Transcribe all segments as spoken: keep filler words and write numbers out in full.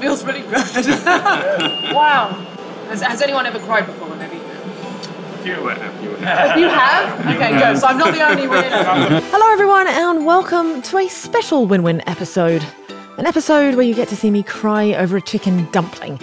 feels really good. Wow. Has, has anyone ever cried before when they've eaten it? A few have. You have? You have? Okay, good. So I'm not the only winner. Hello, everyone, and welcome to a special win-win episode. An episode where you get to see me cry over a chicken dumpling.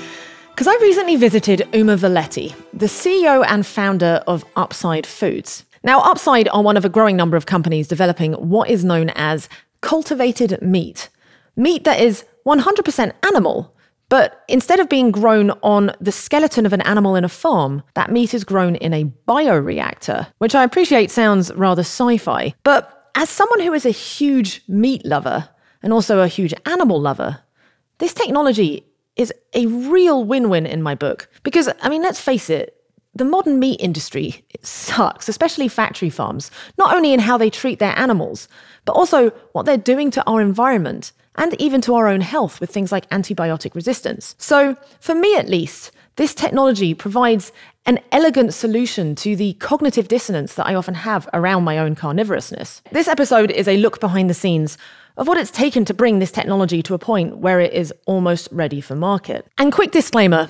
Because I recently visited Uma Valeti, the C E O and founder of Upside Foods. Now, Upside are one of a growing number of companies developing what is known as cultivated meat. Meat that is one hundred percent animal, but instead of being grown on the skeleton of an animal in a farm, that meat is grown in a bioreactor, which I appreciate sounds rather sci-fi. But as someone who is a huge meat lover, and also a huge animal lover, this technology is a real win-win in my book. Because, I mean, let's face it, the modern meat industry, it sucks, especially factory farms, not only in how they treat their animals, but also what they're doing to our environment and even to our own health with things like antibiotic resistance. So, for me at least, this technology provides an elegant solution to the cognitive dissonance that I often have around my own carnivorousness. This episode is a look behind the scenes of what it's taken to bring this technology to a point where it is almost ready for market. And quick disclaimer,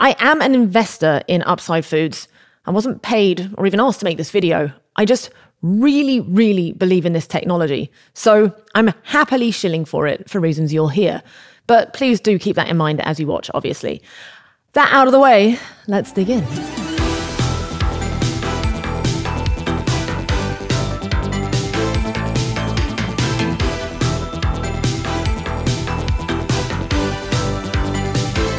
I am an investor in Upside Foods. I wasn't paid or even asked to make this video. I just really, really believe in this technology. So I'm happily shilling for it for reasons you'll hear. But please do keep that in mind as you watch, obviously. That out of the way, let's dig in.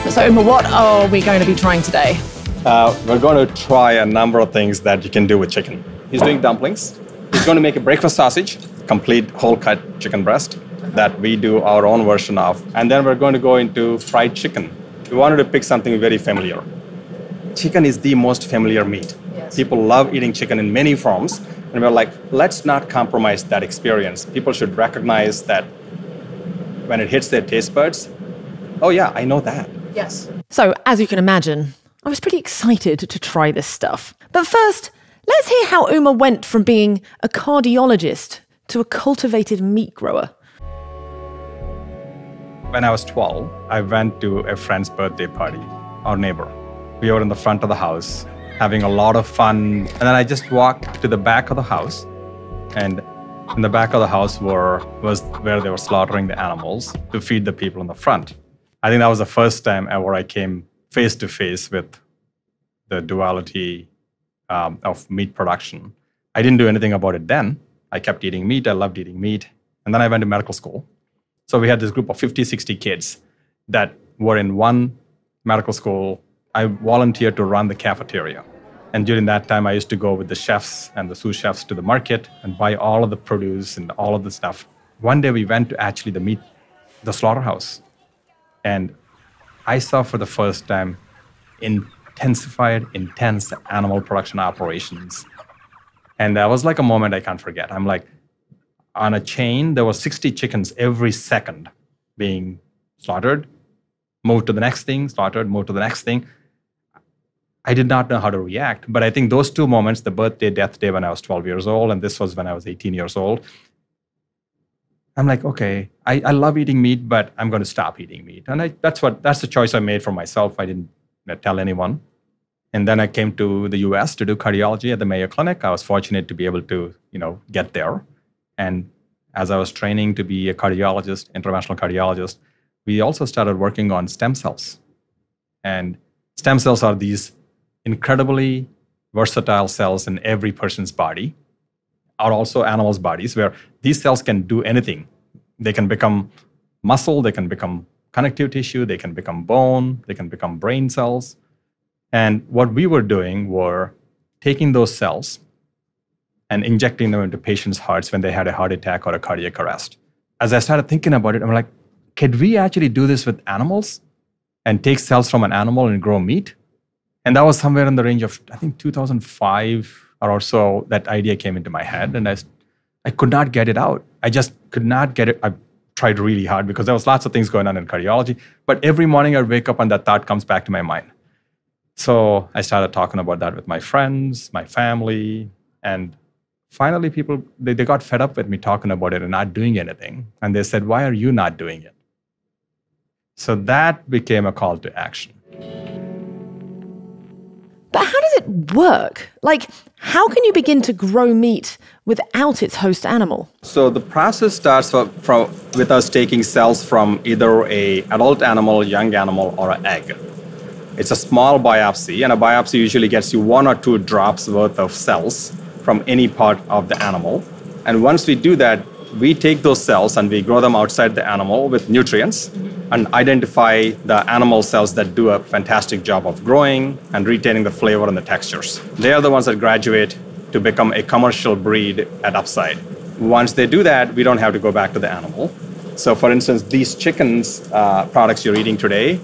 So Uma, what are we going to be trying today? Uh, we're going to try a number of things that you can do with chicken. He's doing dumplings. He's going to make a breakfast sausage, complete whole cut chicken breast that we do our own version of. And then we're going to go into fried chicken. We wanted to pick something very familiar. Chicken is the most familiar meat. Yes. People love eating chicken in many forms. And we're like, let's not compromise that experience. People should recognize that when it hits their taste buds, oh yeah, I know that. Yes. So, as you can imagine, I was pretty excited to try this stuff. But first, let's hear how Uma went from being a cardiologist to a cultivated meat grower. When I was twelve, I went to a friend's birthday party, our neighbor. We were in the front of the house, having a lot of fun. And then I just walked to the back of the house. And in the back of the house were, was where they were slaughtering the animals to feed the people in the front. I think that was the first time ever I came face to face with the duality um, of meat production. I didn't do anything about it then. I kept eating meat. I loved eating meat. And then I went to medical school. So we had this group of fifty, sixty kids that were in one medical school. I volunteered to run the cafeteria. And during that time, I used to go with the chefs and the sous chefs to the market and buy all of the produce and all of the stuff. One day we went to actually the meat, the slaughterhouse. And I saw for the first time intensified, intense animal production operations. And that was like a moment I can't forget. I'm like, on a chain, there were sixty chickens every second being slaughtered, moved to the next thing, slaughtered, moved to the next thing. I did not know how to react. But I think those two moments, the birthday, death day when I was twelve years old, and this was when I was eighteen years old, I'm like, okay, I, I love eating meat, but I'm going to stop eating meat. And I, that's what that's the choice I made for myself. I didn't tell anyone. And then I came to the U S to do cardiology at the Mayo Clinic. I was fortunate to be able to, you know, get there. And as I was training to be a cardiologist, interventional cardiologist, we also started working on stem cells. And stem cells are these incredibly versatile cells in every person's body, or also animals' bodies, where these cells can do anything. They can become muscle, they can become connective tissue, they can become bone, they can become brain cells. And what we were doing were taking those cells and injecting them into patients' hearts when they had a heart attack or a cardiac arrest. As I started thinking about it, I'm like, could we actually do this with animals and take cells from an animal and grow meat? And that was somewhere in the range of, I think, two thousand five or so, that idea came into my head. And I, I could not get it out. I just could not get it. I tried really hard because there was lots of things going on in cardiology. But every morning I wake up and that thought comes back to my mind. So I started talking about that with my friends, my family, and finally, people, they, they got fed up with me talking about it and not doing anything. And they said, why are you not doing it? So that became a call to action. But how does it work? Like, how can you begin to grow meat without its host animal? So the process starts for, for, with us taking cells from either an adult animal, young animal, or an egg. It's a small biopsy, and a biopsy usually gets you one or two drops worth of cells from any part of the animal. And once we do that, we take those cells and we grow them outside the animal with nutrients and identify the animal cells that do a fantastic job of growing and retaining the flavor and the textures. They are the ones that graduate to become a commercial breed at Upside. Once they do that, we don't have to go back to the animal. So for instance, these chickens uh, products you're eating today,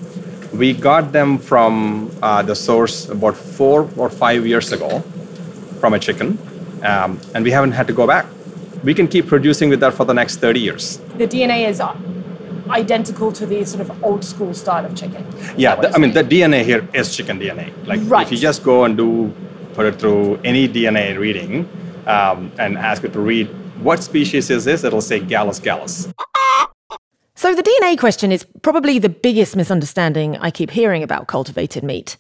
we got them from uh, the source about four or five years ago from a chicken, um, and we haven't had to go back. We can keep producing with that for the next thirty years. The D N A is identical to the sort of old school style of chicken. Yeah, the, I mean, the D N A here is chicken D N A. Like, right. If you just go and do, put it through any D N A reading um, and ask it to read, what species is this? It'll say Gallus gallus. So the D N A question is probably the biggest misunderstanding I keep hearing about cultivated meat.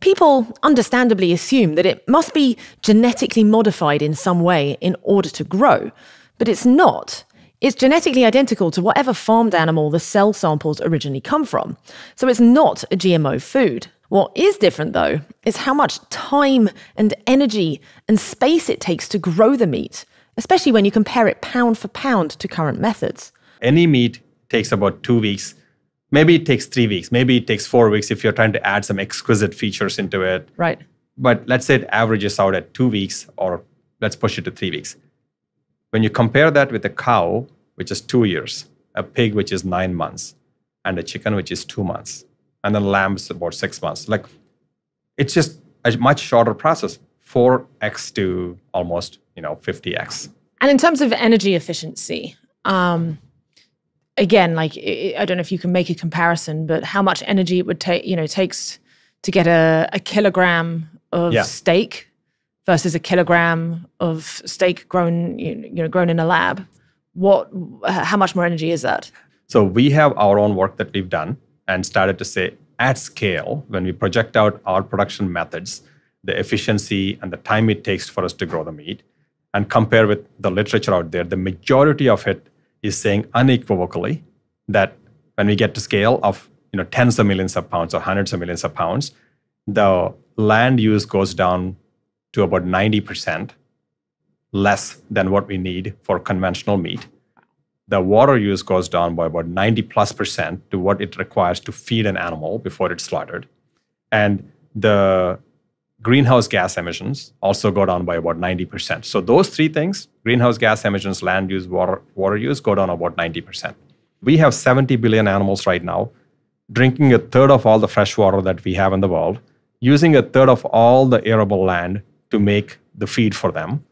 People understandably assume that it must be genetically modified in some way in order to grow, but it's not. It's genetically identical to whatever farmed animal the cell samples originally come from, so it's not a G M O food. What is different, though, is how much time and energy and space it takes to grow the meat, especially when you compare it pound for pound to current methods. Any meat takes about two weeks. Maybe it takes three weeks. Maybe it takes four weeks if you're trying to add some exquisite features into it. Right. But let's say it averages out at two weeks, or let's push it to three weeks. When you compare that with a cow, which is two years, a pig, which is nine months, and a chicken, which is two months, and then lamb's about six months. Like, it's just a much shorter process, four x to almost, you know, fifty x. And in terms of energy efficiency, um... again, like, I don't know if you can make a comparison, but how much energy it would take, you know, takes to get a, a kilogram of yeah. steak versus a kilogram of steak grown, you know, grown in a lab. What, how much more energy is that? So we have our own work that we've done and started to say at scale, when we project out our production methods, the efficiency and the time it takes for us to grow the meat and compare with the literature out there, the majority of it is saying unequivocally that when we get to scale of, you know, tens of millions of pounds or hundreds of millions of pounds, the land use goes down to about ninety percent less than what we need for conventional meat. The water use goes down by about ninety plus percent to what it requires to feed an animal before it's slaughtered. And the greenhouse gas emissions also go down by about ninety percent. So those three things, greenhouse gas emissions, land use, water, water use, go down about ninety percent. We have seventy billion animals right now, drinking a third of all the fresh water that we have in the world, using a third of all the arable land to make the feed for them.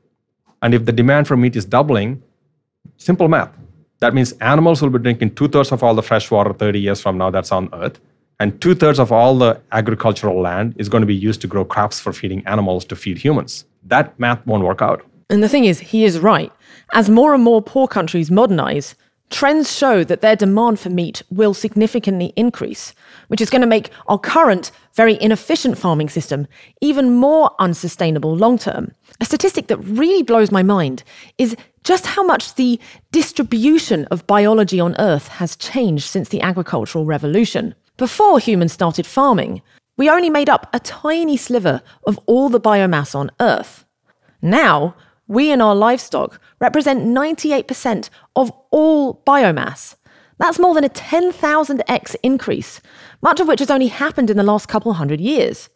And if the demand for meat is doubling, simple math. That means animals will be drinking two-thirds of all the fresh water thirty years from now that's on Earth. And two-thirds of all the agricultural land is going to be used to grow crops for feeding animals to feed humans. That math won't work out. And the thing is, he is right. As more and more poor countries modernize, trends show that their demand for meat will significantly increase, which is going to make our current, very inefficient farming system even more unsustainable long-term. A statistic that really blows my mind is just how much the distribution of biology on Earth has changed since the agricultural revolution. Before humans started farming, we only made up a tiny sliver of all the biomass on Earth. Now, we and our livestock represent ninety-eight percent of all biomass. That's more than a ten thousand x increase, much of which has only happened in the last couple hundred years.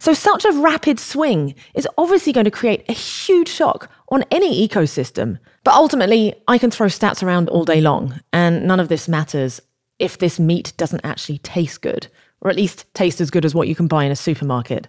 So such a rapid swing is obviously going to create a huge shock on any ecosystem. But ultimately, I can throw stats around all day long, and none of this matters if this meat doesn't actually taste good, or at least taste as good as what you can buy in a supermarket.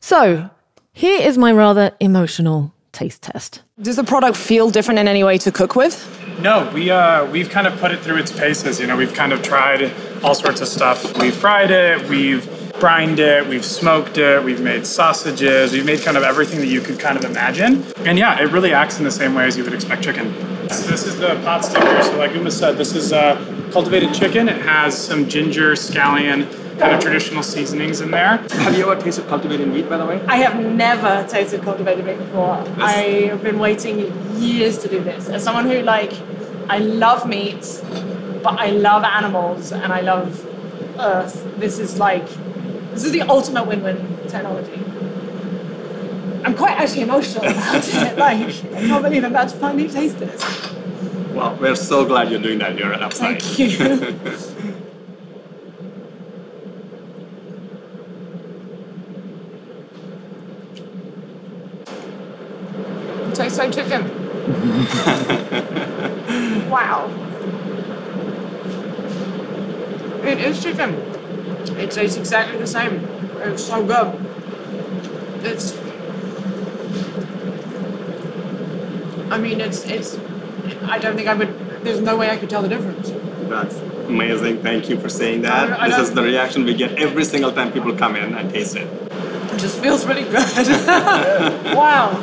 So here is my rather emotional taste test. Does the product feel different in any way to cook with? No, we, uh, we've kind of put it through its paces. You know, we've kind of tried all sorts of stuff. We've fried it, we've brined it, we've smoked it, we've made sausages, we've made kind of everything that you could kind of imagine. And yeah, it really acts in the same way as you would expect chicken. So this is the pot sticker. So like Uma said, this is uh, cultivated chicken. It has some ginger, scallion, kind of traditional seasonings in there. Have you ever tasted cultivated meat, by the way? I have never tasted cultivated meat before. This... I've been waiting years to do this. As someone who, like, I love meat, but I love animals and I love earth. This is like, this is the ultimate win-win technology. I'm quite actually emotional about it. Like, I can't believe I'm about to finally taste this. Well, we're so glad you're doing that here at Upside. Thank you. It tastes like chicken. Wow. It is chicken. It tastes exactly the same. It's so good. It's... I mean, it's, it's, I don't think I would, there's no way I could tell the difference. That's amazing. Thank you for saying that. I, I this is the reaction we get every single time people come in and taste it. It just feels really good. Wow.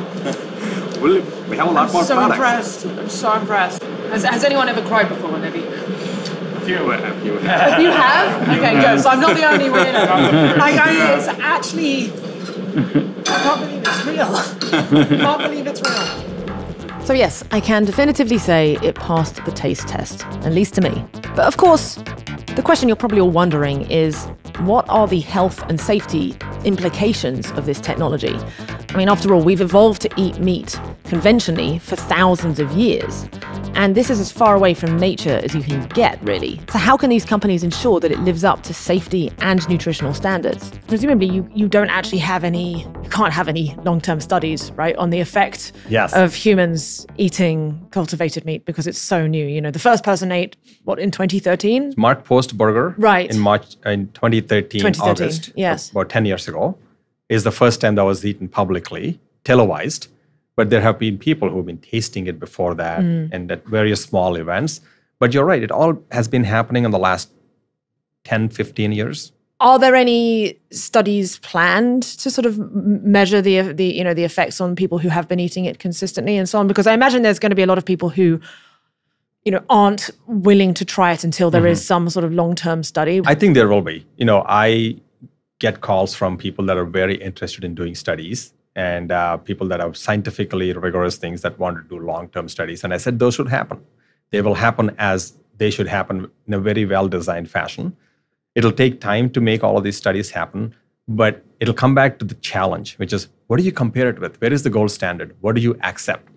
Well, we have a lot I'm more so products. I'm so impressed. I'm so impressed. Has, has anyone ever cried before when they've eaten it? A few have. You have? You have? Okay, good. So I'm not the only winner. Like, I, it's actually, I can't believe it's real. I can't believe it's real. So yes, I can definitively say it passed the taste test, at least to me. But of course, the question you're probably all wondering is, what are the health and safety implications of this technology? I mean, after all, we've evolved to eat meat conventionally for thousands of years. And this is as far away from nature as you can get, really. So how can these companies ensure that it lives up to safety and nutritional standards? Presumably, you, you don't actually have any, you can't have any long-term studies, right, on the effect yes. of humans eating cultivated meat because it's so new. You know, the first person ate, what, in twenty thirteen? Mark Post burger. Right. In March, in twenty thirteen, twenty thirteen August, yes. about ten years ago, is the first time that was eaten publicly, televised. But there have been people who have been tasting it before that mm. and at various small events. But you're right, it all has been happening in the last ten, fifteen years. Are there any studies planned to sort of measure the, the, you know, the effects on people who have been eating it consistently and so on? Because I imagine there's going to be a lot of people who, you know, aren't willing to try it until there mm-hmm. is some sort of long-term study. I think there will be. You know, I get calls from people that are very interested in doing studies. And uh, people that have scientifically rigorous things that want to do long-term studies. And I said, those should happen. They will happen as they should happen in a very well-designed fashion. It'll take time to make all of these studies happen, but it'll come back to the challenge, which is, what do you compare it with? Where is the gold standard? What do you accept?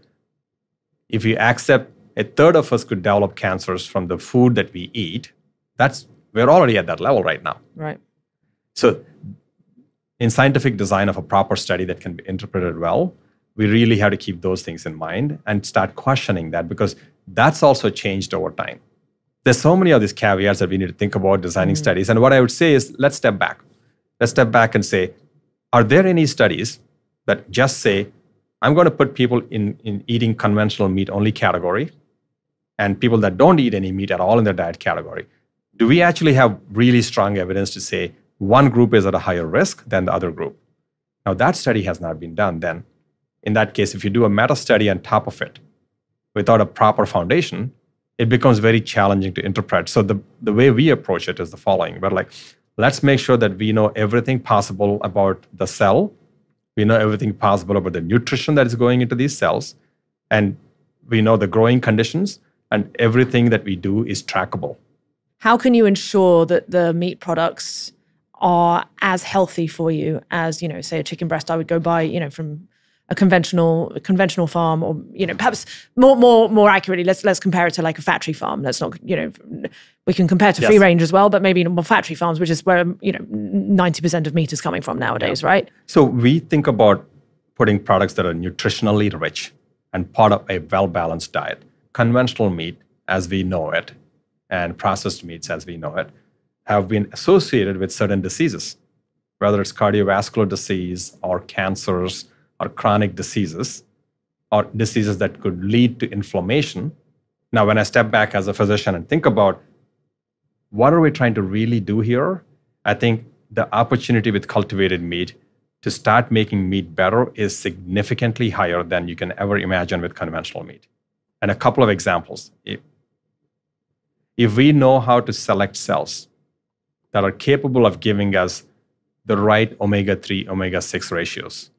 If you accept a third of us could develop cancers from the food that we eat, that's we're already at that level right now. Right. So... in scientific design of a proper study that can be interpreted well, we really have to keep those things in mind and start questioning that because that's also changed over time. There's so many of these caveats that we need to think about designing mm-hmm. studies. And what I would say is, let's step back. Let's step back and say, are there any studies that just say, I'm going to put people in, in eating conventional meat only category and people that don't eat any meat at all in their diet category? Do we actually have really strong evidence to say, one group is at a higher risk than the other group? Now, that study has not been done then. In that case, if you do a meta-study on top of it without a proper foundation, it becomes very challenging to interpret. So the, the way we approach it is the following. We're like, let's make sure that we know everything possible about the cell. We know everything possible about the nutrition that is going into these cells. And we know the growing conditions. And everything that we do is trackable. How can you ensure that the meat products are as healthy for you as, you know, say a chicken breast I would go buy, you know, from a conventional a conventional farm, or, you know, perhaps more more more accurately, let's let's compare it to like a factory farm. Let's not, you know, we can compare to yes. free range as well, but maybe more factory farms, which is where, you know, ninety percent of meat is coming from nowadays, yeah. right? So we think about putting products that are nutritionally rich and part of a well-balanced diet. Conventional meat as we know it and processed meats as we know it have been associated with certain diseases, whether it's cardiovascular disease or cancers or chronic diseases or diseases that could lead to inflammation. Now, when I step back as a physician and think about what are we trying to really do here, I think the opportunity with cultivated meat to start making meat better is significantly higher than you can ever imagine with conventional meat. And a couple of examples. If, if we know how to select cells that are capable of giving us the right omega three, omega six ratios,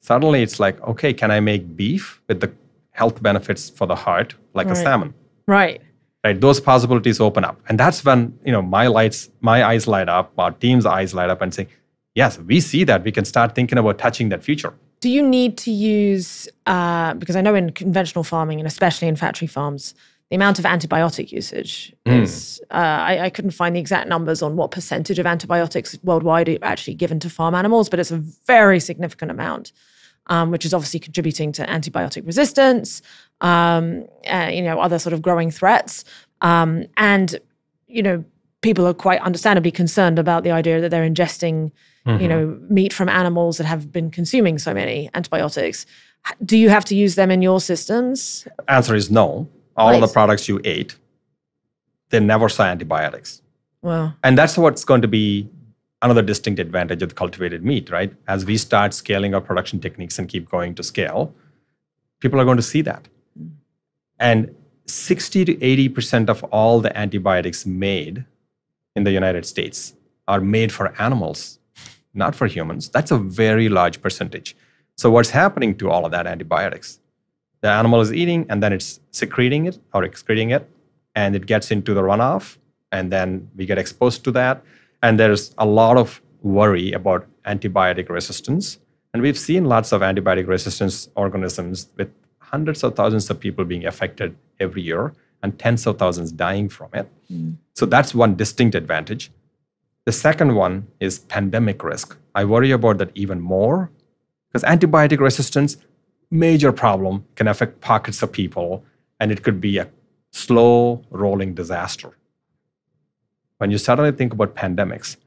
suddenly it's like, okay, can I make beef with the health benefits for the heart, like right. a salmon? Right. Right. Those possibilities open up. And that's when, you know, my lights, my eyes light up, our team's eyes light up and say, yes, we see that. We can start thinking about touching that future. Do you need to use, uh, because I know in conventional farming and especially in factory farms, the amount of antibiotic usage mm. is, uh, I, I couldn't find the exact numbers on what percentage of antibiotics worldwide are actually given to farm animals, but it's a very significant amount, um, which is obviously contributing to antibiotic resistance, um, uh, you know, other sort of growing threats. Um, and, you know, people are quite understandably concerned about the idea that they're ingesting Mm-hmm. you know, meat from animals that have been consuming so many antibiotics. Do you have to use them in your systems? Answer is no. All right. the products you ate, they never saw antibiotics. Wow. And that's what's going to be another distinct advantage of the cultivated meat, right? As we start scaling our production techniques and keep going to scale, people are going to see that. And sixty to eighty percent of all the antibiotics made in the United States are made for animals. Not for humans. That's a very large percentage. So what's happening to all of that antibiotics? The animal is eating and then it's secreting it or excreting it and it gets into the runoff and then we get exposed to that. And there's a lot of worry about antibiotic resistance. And we've seen lots of antibiotic resistance organisms with hundreds of thousands of people being affected every year and tens of thousands dying from it. Mm. So that's one distinct advantage. The second one is pandemic risk. I worry about that even more because antibiotic resistance, major problem, can affect pockets of people and it could be a slow rolling disaster. When you suddenly think about pandemics,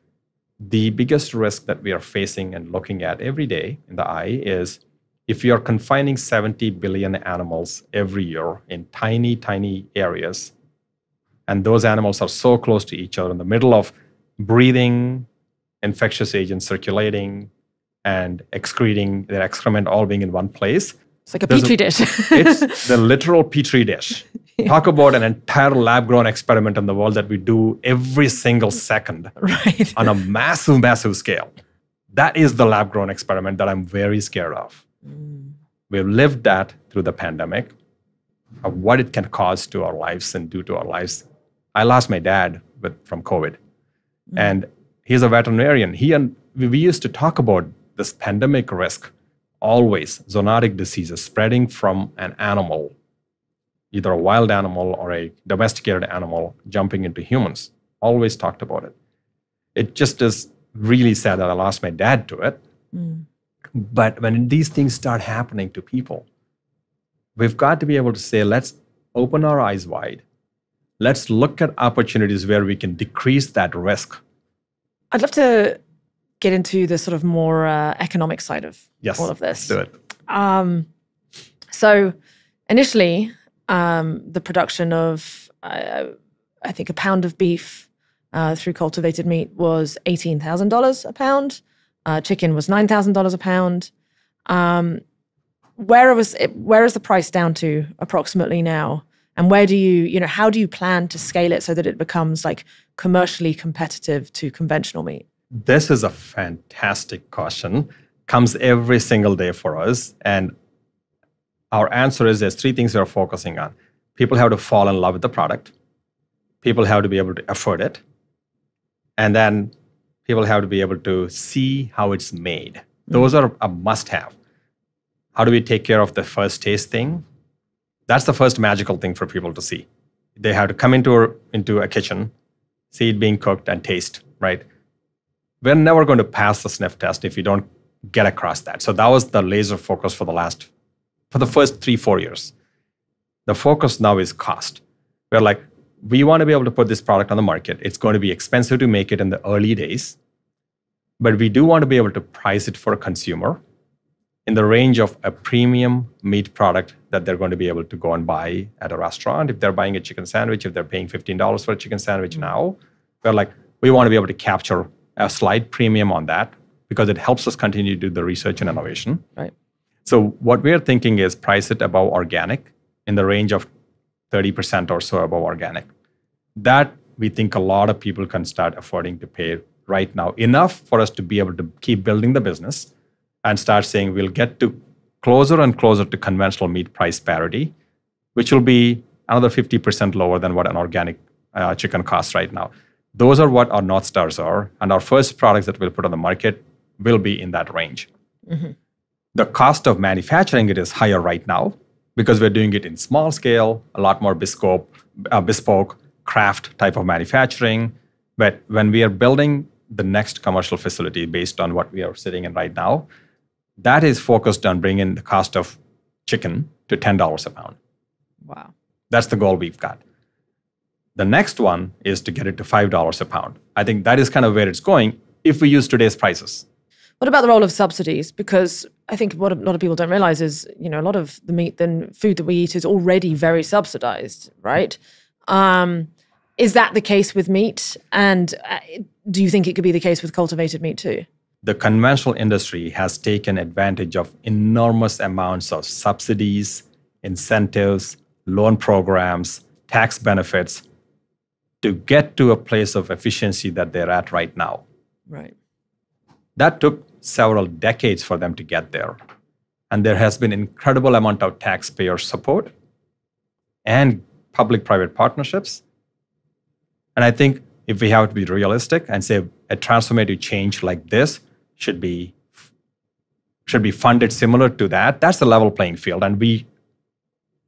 the biggest risk that we are facing and looking at every day in the eye is if you're confining seventy billion animals every year in tiny, tiny areas, and those animals are so close to each other in the middle of breathing, infectious agents circulating, and excreting their excrement all being in one place. It's like a There's petri a, dish. It's the literal petri dish. Yeah. Talk about an entire lab-grown experiment in the world that we do every single second right. on a massive, massive scale. That is the lab-grown experiment that I'm very scared of. Mm. We've lived that through the pandemic, of what it can cause to our lives and do to our lives. I lost my dad with, from COVID. And he's a veterinarian. He and we used to talk about this pandemic risk, always zoonotic diseases spreading from an animal, either a wild animal or a domesticated animal jumping into humans. Always talked about it. It just is really sad that I lost my dad to it. Mm. But when these things start happening to people, we've got to be able to say, let's open our eyes wide. Let's look at opportunities where we can decrease that risk. I'd love to get into the sort of more uh, economic side of yes, all of this. Yes, do it. Um, so initially, um, the production of, uh, I think, a pound of beef uh, through cultivated meat was eighteen thousand dollars a pound. Uh, chicken was nine thousand dollars a pound. Um, where was it, where is the price down to approximately now? And where do you, you know, how do you plan to scale it so that it becomes like commercially competitive to conventional meat? This is a fantastic question. Comes every single day for us. And our answer is there's three things we're focusing on. People have to fall in love with the product. People have to be able to afford it. And then people have to be able to see how it's made. Mm-hmm. Those are a must-have. How do we take care of the first taste thing? That's the first magical thing for people to see. They have to come into a, into a kitchen, see it being cooked and taste, right? We're never going to pass the sniff test if you don't get across that. So that was the laser focus for the last, for the first three, four years. The focus now is cost. We're like, we want to be able to put this product on the market. It's going to be expensive to make it in the early days, but we do want to be able to price it for a consumer in the range of a premium meat product that they're going to be able to go and buy at a restaurant. If they're buying a chicken sandwich, if they're paying fifteen dollars for a chicken sandwich now, they're like, we want to be able to capture a slight premium on that because it helps us continue to do the research and innovation. Right. So what we're thinking is price it above organic in the range of thirty percent or so above organic. That we think a lot of people can start affording to pay right now, enough for us to be able to keep building the business and start saying we'll get to closer and closer to conventional meat price parity, which will be another fifty percent lower than what an organic uh, chicken costs right now. Those are what our North Stars are, and our first products that we'll put on the market will be in that range. Mm-hmm. The cost of manufacturing it is higher right now because we're doing it in small scale, a lot more bespoke, uh, bespoke craft type of manufacturing. But when we are building the next commercial facility based on what we are sitting in right now, that is focused on bringing the cost of chicken to ten dollars a pound. Wow. That's the goal we've got. The next one is to get it to five dollars a pound. I think that is kind of where it's going if we use today's prices. What about the role of subsidies? Because I think what a lot of people don't realize is, you know, a lot of the meat and food that we eat is already very subsidized, right? Um, is that the case with meat? And do you think it could be the case with cultivated meat too? The conventional industry has taken advantage of enormous amounts of subsidies, incentives, loan programs, tax benefits to get to a place of efficiency that they're at right now. Right. That took several decades for them to get there. And there has been incredible amount of taxpayer support and public-private partnerships. And I think if we have to be realistic and say a transformative change like this should be, should be funded similar to that, that's the level playing field. And we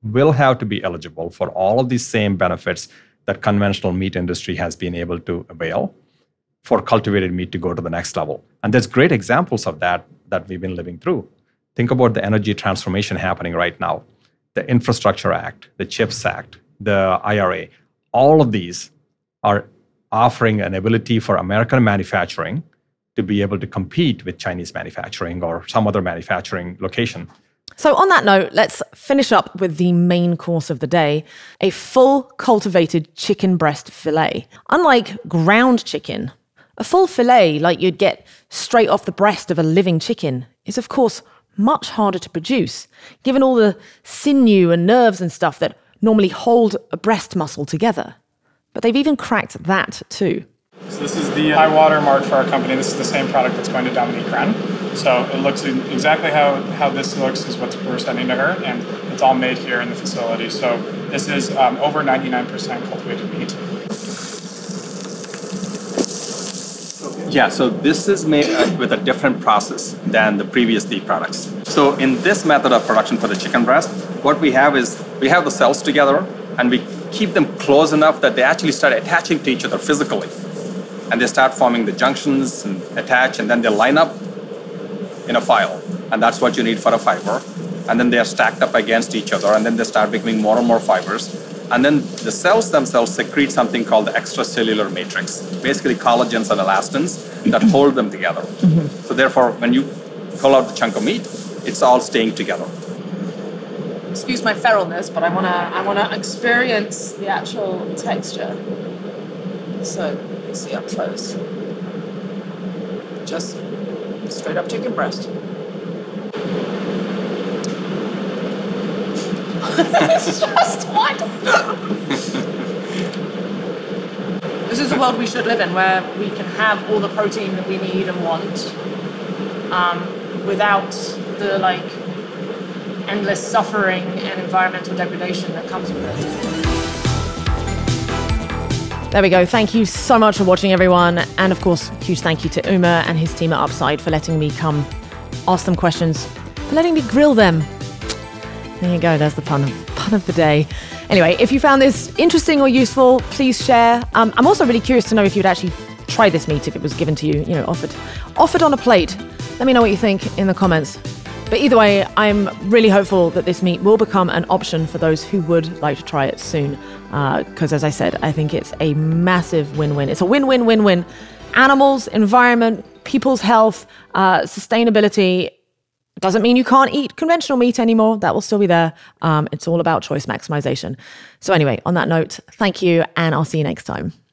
will have to be eligible for all of these same benefits that conventional meat industry has been able to avail for cultivated meat to go to the next level. And there's great examples of that that we've been living through. Think about the energy transformation happening right now. The Infrastructure Act, the CHIPS Act, the I R A, all of these are offering an ability for American manufacturing to be able to compete with Chinese manufacturing or some other manufacturing location. So on that note, let's finish up with the main course of the day, a full cultivated chicken breast fillet. Unlike ground chicken, a full fillet like you'd get straight off the breast of a living chicken is of course much harder to produce, given all the sinew and nerves and stuff that normally hold a breast muscle together. But they've even cracked that too. So this is the high water mark for our company. This is the same product that's going to Dominique Crenn. So it looks exactly how, how this looks is what we're sending to her, and it's all made here in the facility. So this is um, over ninety-nine percent cultivated meat. Yeah, so this is made with a different process than the previous three products. So in this method of production for the chicken breast, what we have is we have the cells together and we keep them close enough that they actually start attaching to each other physically. And they start forming the junctions and attach, and then they line up in a file. And that's what you need for a fiber. And then they are stacked up against each other, and then they start becoming more and more fibers. And then the cells themselves secrete something called the extracellular matrix, basically collagens and elastins that hold them together. So therefore, when you pull out the chunk of meat, it's all staying together. Excuse my feralness, but I wanna, I wanna experience the actual texture. So let's see up close. Just straight up chicken breast. It's just what? This is the world we should live in, where we can have all the protein that we need and want, um, without the like endless suffering and environmental degradation that comes with it. There we go. Thank you so much for watching, everyone, and of course, huge thank you to Uma and his team at Upside for letting me come, ask them questions, for letting me grill them. There you go, there's the pun of, pun of the day. Anyway, if you found this interesting or useful, please share. Um, I'm also really curious to know if you'd actually try this meat if it was given to you, you know, offered, offered on a plate. Let me know what you think in the comments. But either way, I'm really hopeful that this meat will become an option for those who would like to try it soon. Because uh, as I said, I think it's a massive win-win. It's a win-win-win-win. Animals, environment, people's health, uh, sustainability. Doesn't mean you can't eat conventional meat anymore. That will still be there. Um, it's all about choice maximization. So anyway, on that note, thank you, and I'll see you next time.